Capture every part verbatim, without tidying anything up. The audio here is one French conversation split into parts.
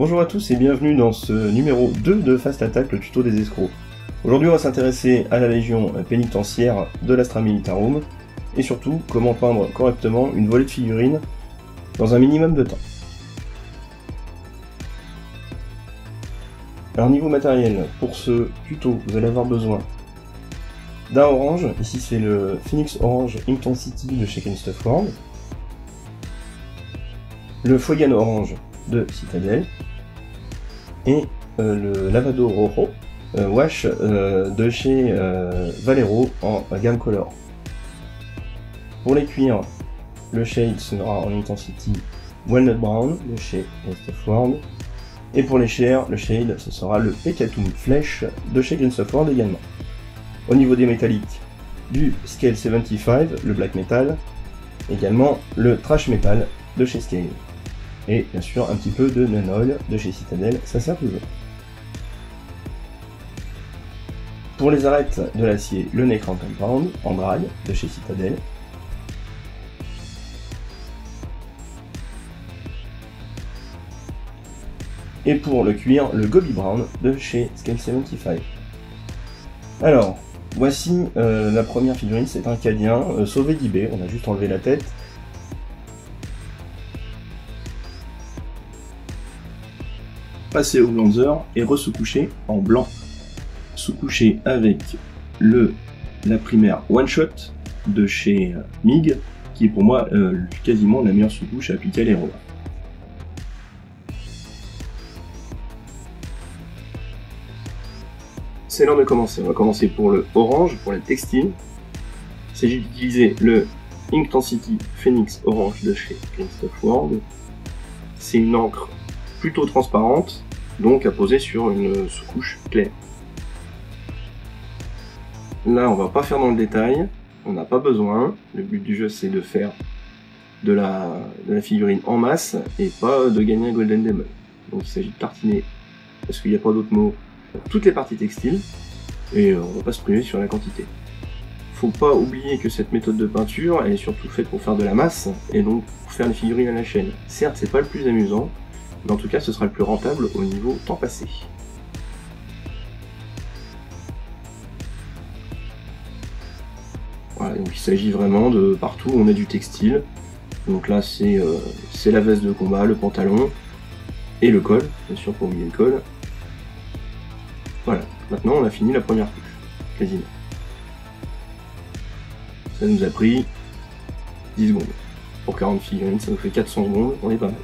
Bonjour à tous et bienvenue dans ce numéro deux de Fast Attack, le tuto des escrocs. Aujourd'hui on va s'intéresser à la légion pénitentiaire de l'Astra Militarum et surtout comment peindre correctement une volée de figurines dans un minimum de temps. Alors niveau matériel, pour ce tuto vous allez avoir besoin d'un orange, ici c'est le Phoenix Orange Intensity de chez Green Stuff World, le Fuegan Orange de Citadel et euh, le Lavado Rojo euh, Wash euh, de chez euh, Valero en gamme color. Pour les cuirs, le shade sera en Intensity Walnut Brown de chez Green Stuff World et pour les chairs, le shade ce sera le Pecatum Flesh de chez Green Stuff World également. Au niveau des métalliques, du Scale soixante-quinze, le Black Metal, également le Trash Metal de chez Scale. Et bien sûr un petit peu de Nuln Oil de chez Citadel, ça sert toujours. Pour les arêtes de l'acier, le Necron Compound en dry de chez Citadel. Et pour le cuir, le Gobi Brown de chez Scale soixante-quinze. Alors, voici euh, la première figurine, c'est un Cadien euh, sauvé d'I B, on a juste enlevé la tête. Passer au bronzer et re-sous-coucher en blanc. Sous-coucher avec le, la primaire One Shot de chez euh, M I G, qui est pour moi euh, quasiment la meilleure sous-couche à appliquer à l'héros. C'est l'heure de commencer. On va commencer pour le orange, pour les textiles. Il s'agit d'utiliser le Intensity Phoenix Orange de chez Green Stuff World. C'est une encre plutôt transparente, donc à poser sur une sous-couche claire. Là, on va pas faire dans le détail, on n'a pas besoin. Le but du jeu, c'est de faire de la, de la figurine en masse et pas de gagner un Golden Demon. Donc il s'agit de tartiner, parce qu'il n'y a pas d'autre mot, toutes les parties textiles, et on va pas se priver sur la quantité. Faut pas oublier que cette méthode de peinture, elle est surtout faite pour faire de la masse, et donc pour faire les figurines à la chaîne. Certes, c'est pas le plus amusant, mais en tout cas, ce sera le plus rentable au niveau temps passé. Voilà, donc il s'agit vraiment de partout où on a du textile. Donc là, c'est euh, c'est la veste de combat, le pantalon, et le col, bien sûr, pour oublier le col. Voilà, maintenant on a fini la première couche, quasiment. Ça nous a pris dix secondes. Pour quarante figurines, ça nous fait quatre cents secondes, on est pas mal.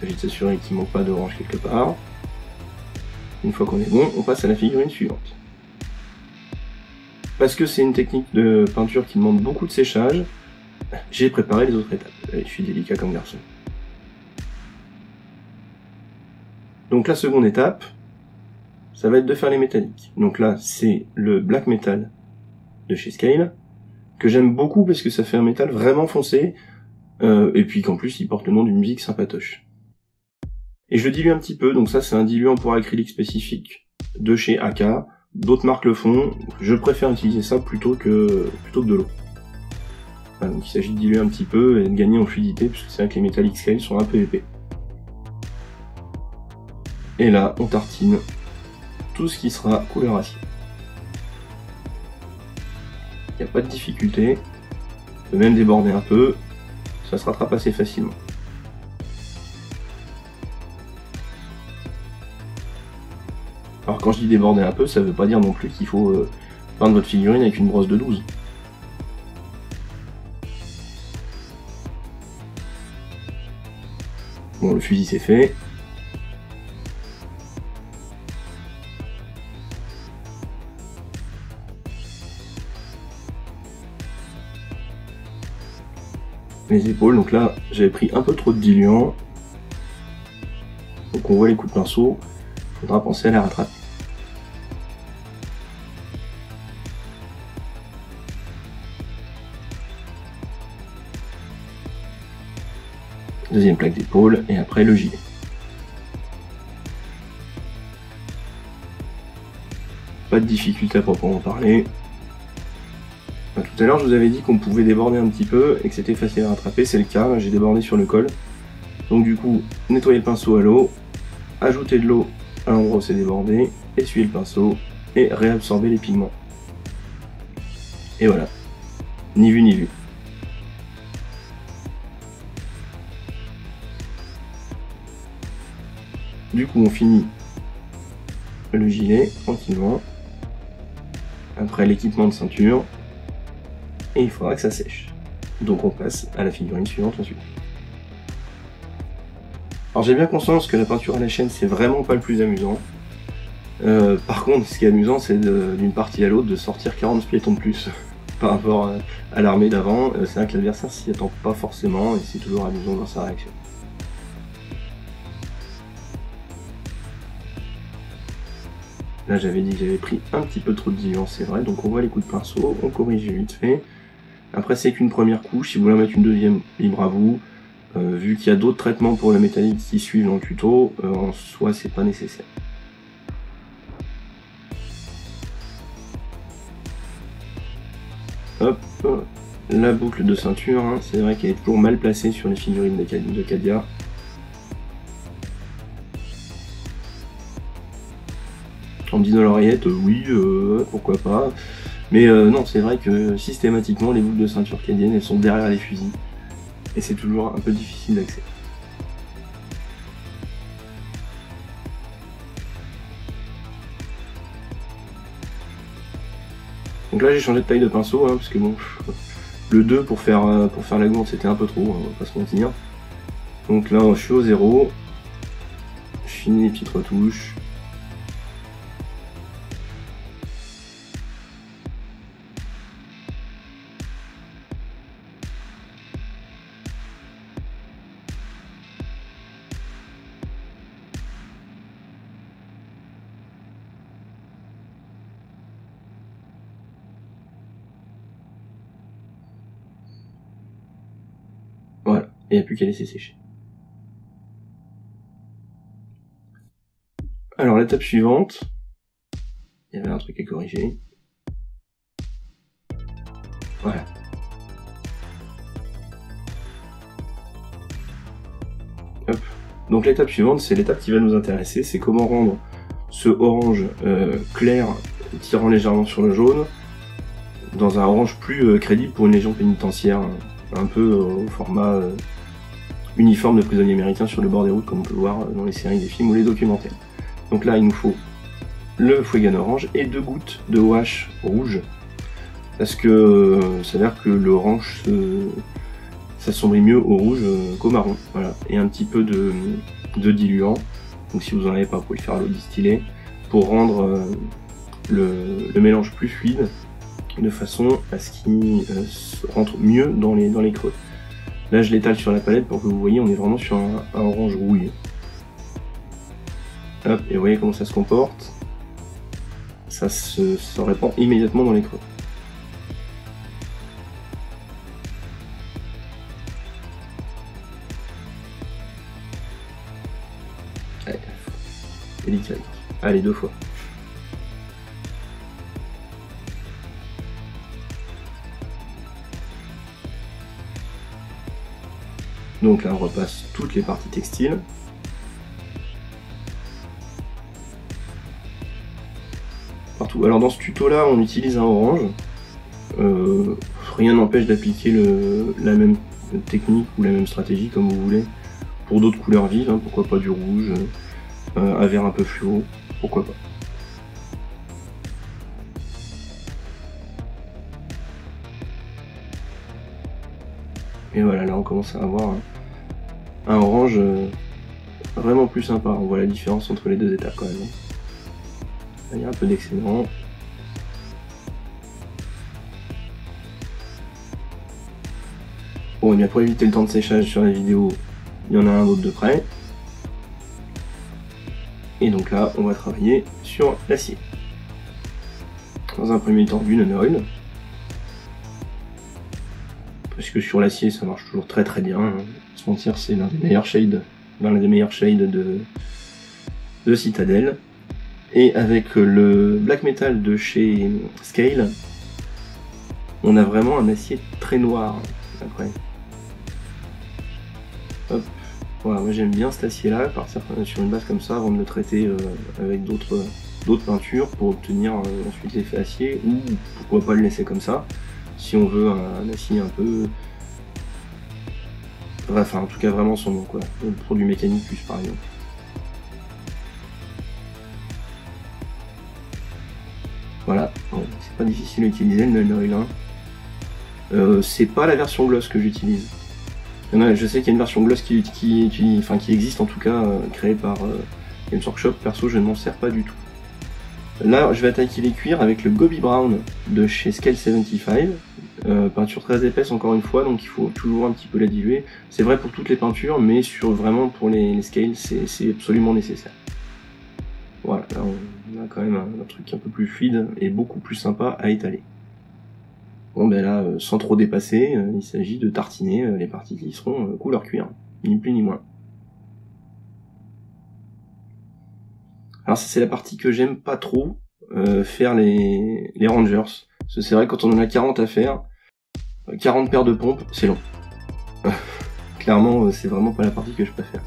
Il s'agit de s'assurer qu'il ne manque pas d'orange quelque part. Une fois qu'on est bon, on passe à la figurine suivante. Parce que c'est une technique de peinture qui demande beaucoup de séchage, j'ai préparé les autres étapes. Allez, je suis délicat comme garçon. Donc la seconde étape, ça va être de faire les métalliques. Donc là, c'est le Black Metal de chez Scale, que j'aime beaucoup parce que ça fait un métal vraiment foncé, euh, et puis qu'en plus, il porte le nom d'une musique sympatoche. Et je le dilue un petit peu, donc ça c'est un diluant pour acrylique spécifique de chez A K, d'autres marques le font, je préfère utiliser ça plutôt que, plutôt que de l'eau. Voilà, donc il s'agit de diluer un petit peu et de gagner en fluidité, puisque c'est vrai que les métalliques Scale sont un peu épais. Et là, on tartine tout ce qui sera couleur acier. Il n'y a pas de difficulté, on peut même déborder un peu, ça se rattrape assez facilement. Alors quand je dis déborder un peu, ça ne veut pas dire non plus qu'il faut euh, peindre votre figurine avec une brosse de douze. Bon, le fusil c'est fait. Les épaules, donc là j'avais pris un peu trop de diluant, donc on voit les coups de pinceau, il faudra penser à la rattraper. Deuxième plaque d'épaule et après le gilet. Pas de difficulté à proprement parler. Tout à l'heure, je vous avais dit qu'on pouvait déborder un petit peu et que c'était facile à rattraper, c'est le cas, j'ai débordé sur le col. Donc du coup, nettoyer le pinceau à l'eau, ajouter de l'eau à l'endroit où c'est débordé, essuyer le pinceau et réabsorber les pigments. Et voilà, ni vu ni vu. Du coup, on finit le gilet tranquillement, après l'équipement de ceinture, et il faudra que ça sèche. Donc on passe à la figurine suivante ensuite. Alors j'ai bien conscience que la peinture à la chaîne c'est vraiment pas le plus amusant. Euh, par contre, ce qui est amusant, c'est d'une partie à l'autre de sortir quarante piétons de plus par rapport à, à l'armée d'avant. Euh, c'est vrai que l'adversaire s'y attend pas forcément et c'est toujours amusant dans sa réaction. Là j'avais dit que j'avais pris un petit peu trop de diluant, c'est vrai, donc on voit les coups de pinceau, on corrige vite fait. Après c'est qu'une première couche, si vous voulez en mettre une deuxième, libre à vous. Euh, vu qu'il y a d'autres traitements pour la métallique qui suivent dans le tuto, euh, en soi c'est pas nécessaire. Hop, la boucle de ceinture, hein, c'est vrai qu'elle est toujours mal placée sur les figurines de Cadia. On me dit dans l'oreillette, euh, oui, euh, pourquoi pas. Mais euh, non, c'est vrai que systématiquement, les boucles de ceinture cadiennes, elles sont derrière les fusils. Et c'est toujours un peu difficile d'accès. Donc là, j'ai changé de taille de pinceau, hein, parce que bon, le deux pour faire, pour faire la gourde, c'était un peu trop, on va pas se mentir. Donc là, je suis au zéro. Je finis les petites retouches. Et il n'y a plus qu'à laisser sécher. Alors l'étape suivante, il y avait un truc à corriger. Voilà. Hop. Donc l'étape suivante, c'est l'étape qui va nous intéresser, c'est comment rendre ce orange euh, clair, tirant légèrement sur le jaune, dans un orange plus euh, crédible pour une légion pénitentiaire, hein, un peu euh, au format... Euh, uniforme de prisonniers américains sur le bord des routes, comme on peut le voir dans les séries des films ou les documentaires. Donc là, il nous faut le Fuegan Orange et deux gouttes de O H rouge, parce que ça a l'air que l'orange s'assombrit mieux au rouge qu'au marron, voilà. Et un petit peu de, de diluant, donc si vous n'en avez pas, vous pouvez faire l'eau distillée, pour rendre le, le mélange plus fluide, de façon à ce qu'il rentre mieux dans les, dans les creux. Là, je l'étale sur la palette pour que vous voyez, on est vraiment sur un, un orange rouille. Hop, et vous voyez comment ça se comporte. Ça se, se répand immédiatement dans les creux. Allez, délicat. Allez, deux fois. Donc là, on repasse toutes les parties textiles. Partout. Alors dans ce tuto-là, on utilise un orange. Euh, rien n'empêche d'appliquer la même technique ou la même stratégie, comme vous voulez, pour d'autres couleurs vives. Hein, pourquoi pas du rouge, euh, un vert un peu fluo, pourquoi pas. Et voilà, là on commence à avoir un, un orange euh, vraiment plus sympa. On voit la différence entre les deux étapes quand même. Là, il y a un peu d'excédent. Bon, et bien pour éviter le temps de séchage sur la vidéo, il y en a un autre de près. Et donc là, on va travailler sur l'acier. Dans un premier temps, du Nuln Oil. Parce que sur l'acier ça marche toujours très très bien. Se mentir, c'est l'un des meilleurs shades, l'un des meilleurs shades de, de Citadel. Et avec le Black Metal de chez Scale, on a vraiment un acier très noir après. Hop, Voilà, moi j'aime bien cet acier-là, partir sur une base comme ça avant de le traiter euh, avec d'autres euh, peintures pour obtenir euh, ensuite l'effet acier, ou pourquoi pas le laisser comme ça, si on veut un, un acier un peu... Enfin, en tout cas vraiment sombre, quoi, pour du mécanique plus par exemple. Voilà, c'est pas difficile à utiliser le Nuln Oil, hein. Euh, c'est pas la version gloss que j'utilise. Je sais qu'il y a une version gloss qui, qui, qui, enfin, qui existe en tout cas, euh, créée par euh, Games Workshop. Perso, je ne m'en sers pas du tout. Là, je vais attaquer les cuirs avec le Gobi Brown de chez Scale soixante-quinze. Euh, peinture très épaisse encore une fois, donc il faut toujours un petit peu la diluer. C'est vrai pour toutes les peintures, mais sur, vraiment pour les, les scales, c'est absolument nécessaire. Voilà, là on a quand même un, un truc un peu plus fluide et beaucoup plus sympa à étaler. Bon ben là, sans trop dépasser, il s'agit de tartiner les parties qui seront couleur cuir, ni plus ni moins. Alors ça c'est la partie que j'aime pas trop euh, faire les, les rangers. C'est vrai quand on en a quarante à faire, quarante paires de pompes, c'est long. Clairement, c'est vraiment pas la partie que je préfère.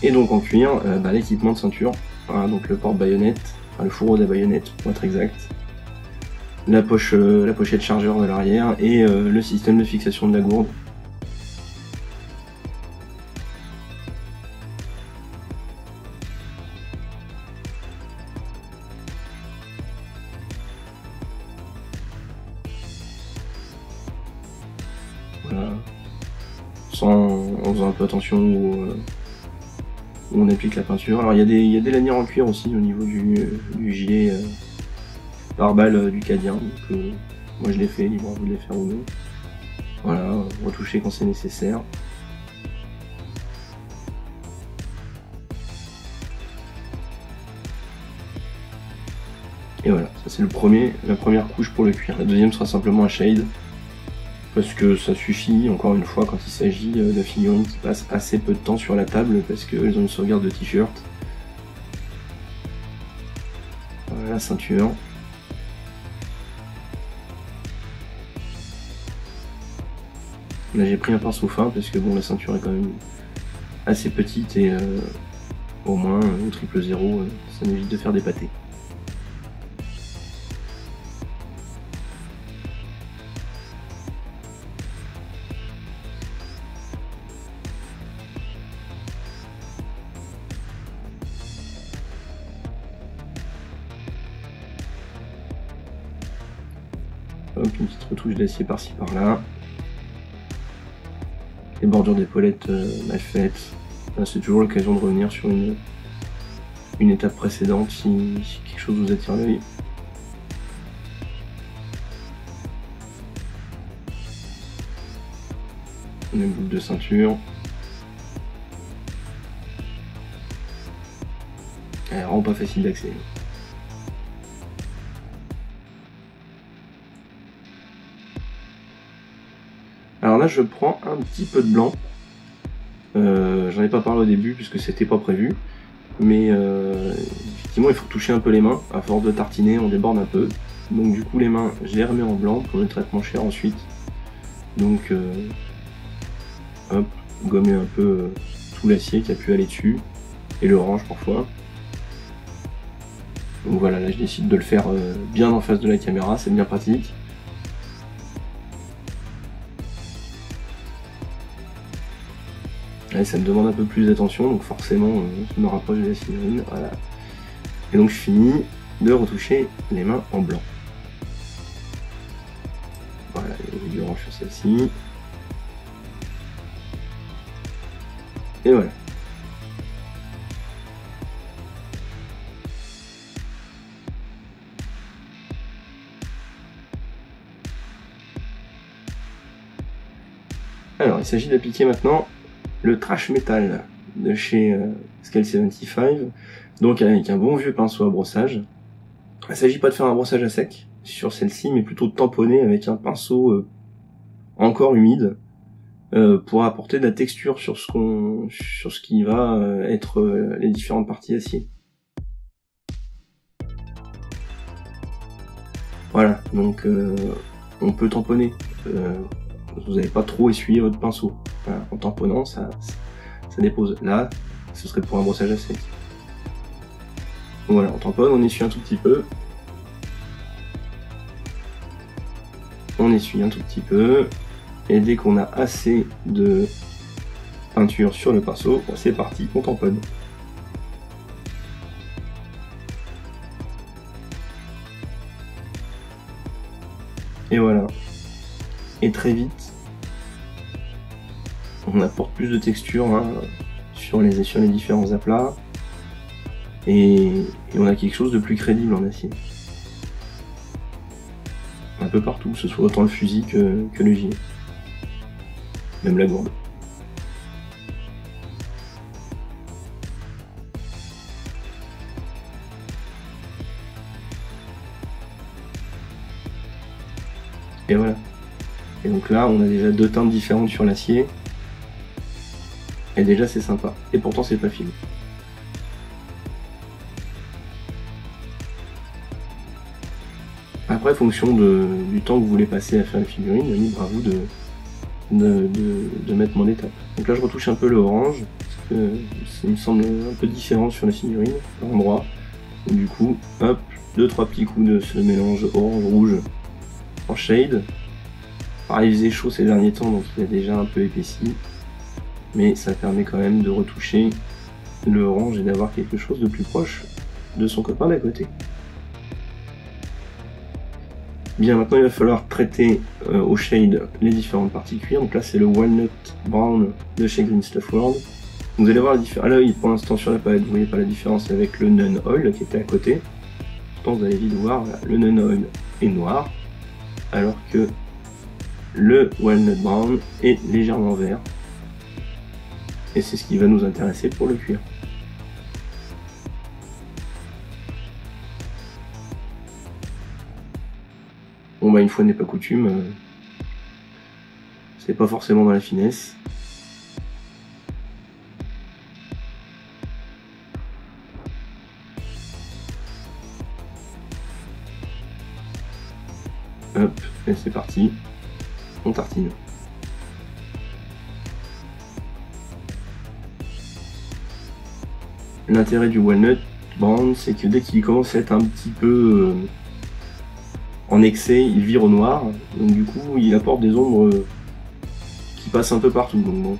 Et donc en cuir, euh, bah, l'équipement de ceinture, voilà, donc le porte-baïonnette, enfin, le fourreau de la baïonnette pour être exact, la, poche, euh, la pochette chargeur de l'arrière et euh, le système de fixation de la gourde. Voilà. Sans, en faisant un peu attention au... Euh, Où on applique la peinture. Alors il y a des, il y a des lanières en cuir aussi au niveau du, du gilet euh, par balle euh, du Cadia, donc euh, moi je l'ai fait, libre à vous de les faire ou non. Voilà, retoucher quand c'est nécessaire. Et voilà, ça c'est le premier, la première couche pour le cuir. La deuxième sera simplement un shade, parce que ça suffit, encore une fois, quand il s'agit de figurines qui passent assez peu de temps sur la table parce qu'elles ont une sauvegarde de t-shirt. Voilà la ceinture. Là j'ai pris un pinceau fin parce que bon, la ceinture est quand même assez petite et euh, au moins au triple zéro, ça m'évite de faire des pâtés. Une petite retouche d'acier par-ci par-là, les bordures d'épaulettes euh, mal faites. C'est toujours l'occasion de revenir sur une, une étape précédente si, si quelque chose vous attire l'œil. Une boucle de ceinture. Elle rend pas facile d'accès. Alors là je prends un petit peu de blanc, euh, j'en ai pas parlé au début puisque c'était pas prévu, mais euh, effectivement il faut toucher un peu les mains, à force de tartiner on déborde un peu, donc du coup les mains je les remets en blanc pour le traitement cher ensuite, donc euh, hop, gommer un peu euh, tout l'acier qui a pu aller dessus, et l'orange parfois. Donc voilà, là je décide de le faire euh, bien en face de la caméra, c'est bien pratique. Et ça me demande un peu plus d'attention, donc forcément je me rapproche de la figurine, voilà. Et donc je finis de retoucher les mains en blanc. Voilà, il y a du orange sur celle-ci. Et voilà. Alors il s'agit d'appliquer maintenant le Trash Metal de chez euh, Scale soixante-quinze, donc avec un bon vieux pinceau à brossage. Il ne s'agit pas de faire un brossage à sec sur celle-ci, mais plutôt de tamponner avec un pinceau euh, encore humide euh, pour apporter de la texture sur ce, qu'on, sur ce qui va euh, être euh, les différentes parties acier. Voilà, donc euh, on peut tamponner. Euh, vous n'avez pas trop essuyé votre pinceau. Voilà, en tamponnant, ça, ça dépose. Là, ce serait pour un brossage à sec. Voilà, on tamponne, on essuie un tout petit peu. On essuie un tout petit peu. Et dès qu'on a assez de peinture sur le pinceau, c'est parti, on tamponne. Et voilà. Et très vite, on apporte plus de texture hein, sur, les, sur les différents aplats. Et, et on a quelque chose de plus crédible en acier. Un peu partout, que ce soit autant le fusil que, que le gilet. Même la gourde. Et voilà. Et donc là, on a déjà deux teintes différentes sur l'acier. Et déjà, c'est sympa. Et pourtant, c'est pas filmé. Après, fonction de, du temps que vous voulez passer à faire les figurines, libre à vous de, de, de, de mettre mon étape. Donc là, je retouche un peu le orange, parce que ça me semble un peu différent sur la figurine, par endroit. Et du coup, hop, deux trois petits coups de ce mélange orange-rouge en shade. Pareil, il faisait chaud ces derniers temps, donc il a déjà un peu épaissi, mais ça permet quand même de retoucher le orange et d'avoir quelque chose de plus proche de son copain d'à côté. Bien, maintenant il va falloir traiter euh, au shade les différentes parties cuir. Donc là c'est le Walnut Brown de chez Green Stuff World. Vous allez voir la différence. À l'œil, pour l'instant sur la palette, vous voyez pas la différence avec le Nuln Oil qui était à côté. Pourtant vous allez vite voir, là, le Nuln Oil est noir, alors que le Walnut Brown est légèrement vert. Et c'est ce qui va nous intéresser pour le cuir. Bon bah une fois n'est pas coutume, euh, c'est pas forcément dans la finesse. Hop, et c'est parti, on tartine. L'intérêt du Walnut Brown, c'est que dès qu'il commence à être un petit peu euh, en excès, il vire au noir, donc du coup il apporte des ombres qui passent un peu partout. Donc bon,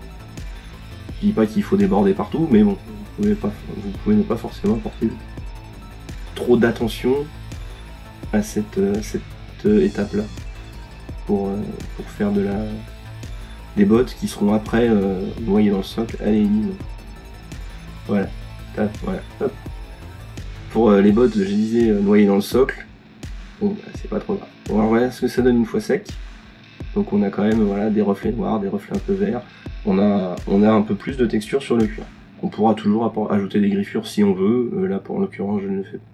je dis pas qu'il faut déborder partout, mais bon, vous pouvez, pas, vous pouvez ne pas forcément apporter trop d'attention à cette, à cette étape là pour, pour faire de la, des bottes qui seront après euh, noyées dans le socle à l'énigme. Voilà, Taf, voilà. Hop. Pour euh, les bottes, je disais euh, noyées dans le socle. Bon, bah, c'est pas trop grave. On va voir ce que ça donne une fois sec. Donc on a quand même voilà, des reflets noirs, des reflets un peu verts. On a, on a un peu plus de texture sur le cuir. On pourra toujours ajouter des griffures si on veut. Euh, là, pour l'occurrence, je ne le fais pas.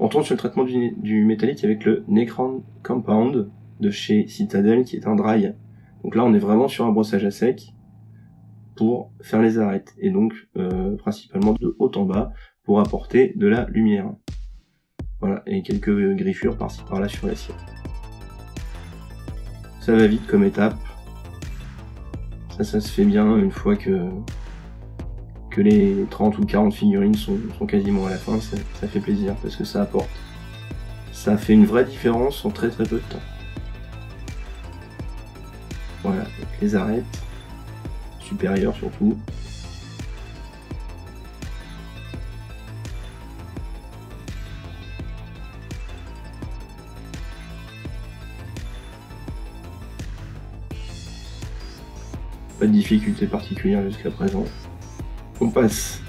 On tourne sur le traitement du, du métallique avec le Necron Compound de chez Citadel, qui est un dry. Donc là, on est vraiment sur un brossage à sec pour faire les arêtes. Et donc, euh, principalement de haut en bas pour apporter de la lumière. Voilà, et quelques griffures par-ci par-là sur l'acier. Ça va vite comme étape. Ça, ça se fait bien une fois que, que les trente ou quarante figurines sont, sont quasiment à la fin. Ça, ça fait plaisir parce que ça apporte. Ça fait une vraie différence en très très peu de temps. Voilà, donc les arêtes supérieures surtout. Pas de difficulté particulière jusqu'à présent. On passe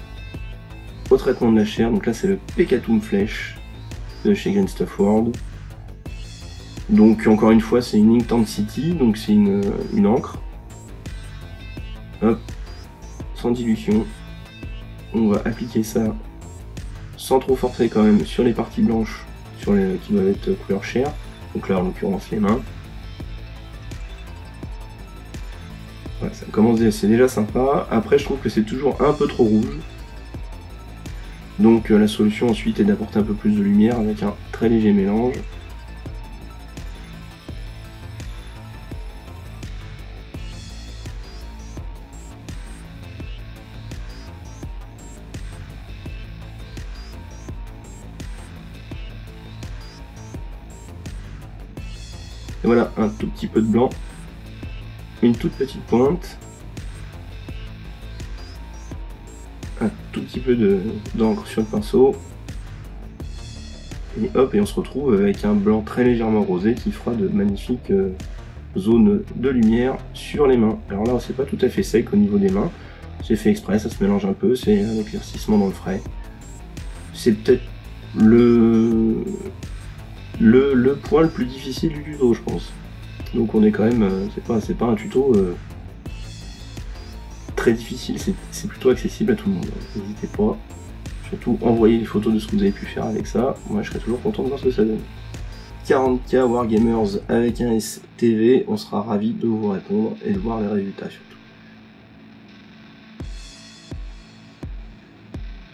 au traitement de la chair. Donc là c'est le Pecatum Flesh de chez Green Stuff World. Donc encore une fois c'est une Intensity, donc c'est une, une encre. Hop, sans dilution. On va appliquer ça sans trop forcer quand même sur les parties blanches sur les, qui doivent être couleur chair. Donc là en l'occurrence les mains. Voilà, ça commence, c'est déjà sympa. Après, je trouve que c'est toujours un peu trop rouge. Donc, euh, la solution ensuite est d'apporter un peu plus de lumière avec un très léger mélange. Et voilà, un tout petit peu de blanc, une toute petite pointe, un tout petit peu d'encre sur le pinceau, et hop, et on se retrouve avec un blanc très légèrement rosé qui fera de magnifiques euh, zones de lumière sur les mains. Alors là, c'est pas tout à fait sec au niveau des mains, c'est fait exprès, ça se mélange un peu, c'est un éclaircissement dans le frais. C'est peut-être le... Le, le point le plus difficile du tuto, je pense. Donc on est quand même, euh, c'est pas, c'est pas un tuto euh, très difficile, c'est plutôt accessible à tout le monde. N'hésitez pas, surtout envoyez les photos de ce que vous avez pu faire avec ça. Moi je serai toujours content de voir ce que ça donne. quarante K Wargamers avec un S T V, on sera ravis de vous répondre et de voir les résultats surtout.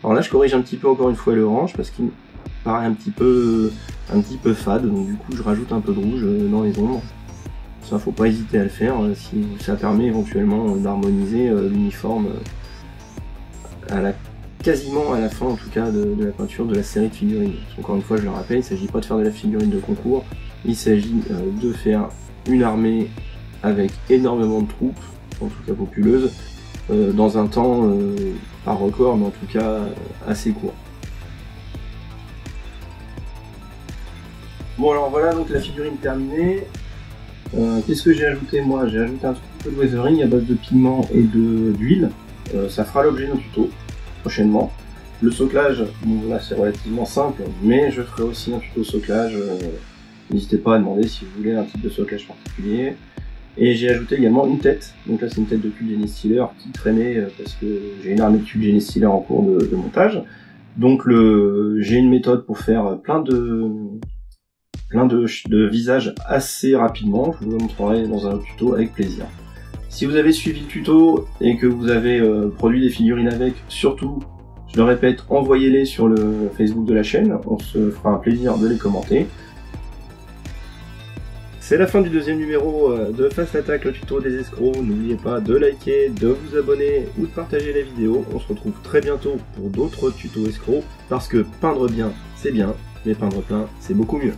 Alors là je corrige un petit peu encore une fois l'orange parce qu'il paraît un petit peu un petit peu fade, donc du coup je rajoute un peu de rouge dans les ombres. Ça, faut pas hésiter à le faire si ça permet éventuellement d'harmoniser l'uniforme à la quasiment à la fin en tout cas de, de la peinture de la série de figurines. Encore une fois je le rappelle, il s'agit pas de faire de la figurine de concours, il s'agit de faire une armée avec énormément de troupes, en tout cas populeuses, dans un temps pas record mais en tout cas assez court. Bon alors voilà, donc la figurine terminée. Euh, Qu'est-ce que j'ai ajouté moi? J'ai ajouté un tout petit peu de weathering à base de pigments et d'huile. Euh, ça fera l'objet d'un tuto prochainement. Le soclage, bon là c'est relativement simple, mais je ferai aussi un tuto soclage. Euh, N'hésitez pas à demander si vous voulez un type de soclage particulier. Et j'ai ajouté également une tête. Donc là c'est une tête de cube Genestealer qui traînait euh, parce que j'ai une armée de cube Genestealer en cours de, de montage. Donc j'ai une méthode pour faire plein de... plein de, de visages assez rapidement, je vous le montrerai dans un tuto avec plaisir. Si vous avez suivi le tuto et que vous avez euh, produit des figurines avec, surtout, je le répète, envoyez-les sur le Facebook de la chaîne, on se fera un plaisir de les commenter. C'est la fin du deuxième numéro de Fast Attack, le tuto des escrocs. N'oubliez pas de liker, de vous abonner ou de partager la vidéo. On se retrouve très bientôt pour d'autres tutos escrocs, parce que peindre bien, c'est bien, mais peindre plein, c'est beaucoup mieux.